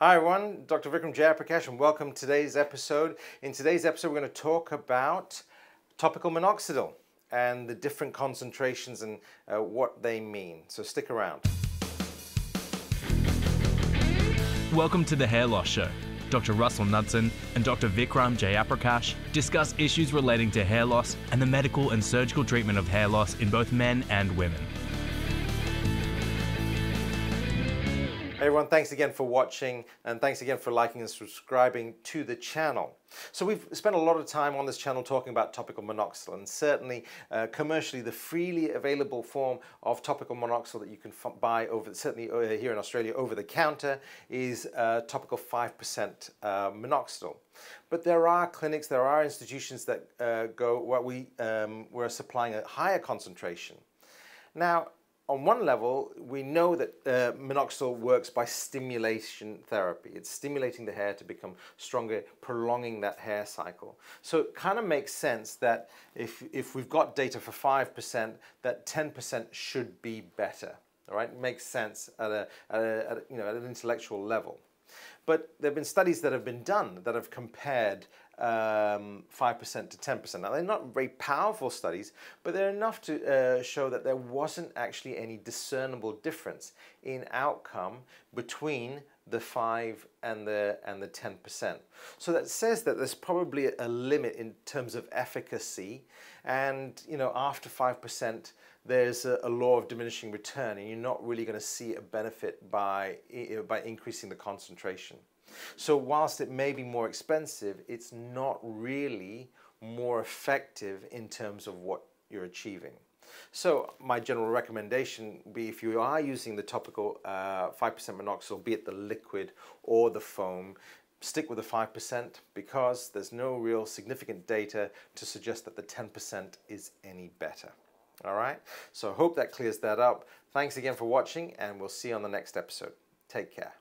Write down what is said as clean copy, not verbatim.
Hi everyone, Dr. Vikram Jayaprakash and welcome to today's episode. In today's episode we're going to talk about topical minoxidil and the different concentrations and what they mean. So stick around. Welcome to The Hair Loss Show. Dr. Russell Knudsen and Dr. Vikram Jayaprakash discuss issues relating to hair loss and the medical and surgical treatment of hair loss in both men and women. Hey everyone, thanks again for watching and thanks again for liking and subscribing to the channel. So we've spent a lot of time on this channel talking about topical minoxidil, and certainly commercially the freely available form of topical minoxidil that you can buy over, certainly here in Australia, over the counter is topical 5% minoxidil. But there are clinics, there are institutions that we're supplying a higher concentration. Now, on one level, we know that minoxidil works by stimulation therapy. It's stimulating the hair to become stronger, prolonging that hair cycle. So it kind of makes sense that if we've got data for 5%, that 10% should be better. All right, it makes sense at an intellectual level. But there have been studies that have been done that have compared 5% to 10%. Now, they're not very powerful studies, but they're enough to show that there wasn't actually any discernible difference in outcome between the 5 and the 10%. So that says that there's probably a limit in terms of efficacy, and you know, after 5%, there's a law of diminishing return, and you're not really going to see a benefit by increasing the concentration. So whilst it may be more expensive, it's not really more effective in terms of what you're achieving. So my general recommendation would be, if you are using the topical 5% minoxidil, be it the liquid or the foam, stick with the 5%, because there's no real significant data to suggest that the 10% is any better. All right, so I hope that clears that up. Thanks again for watching, and we'll see you on the next episode. Take care.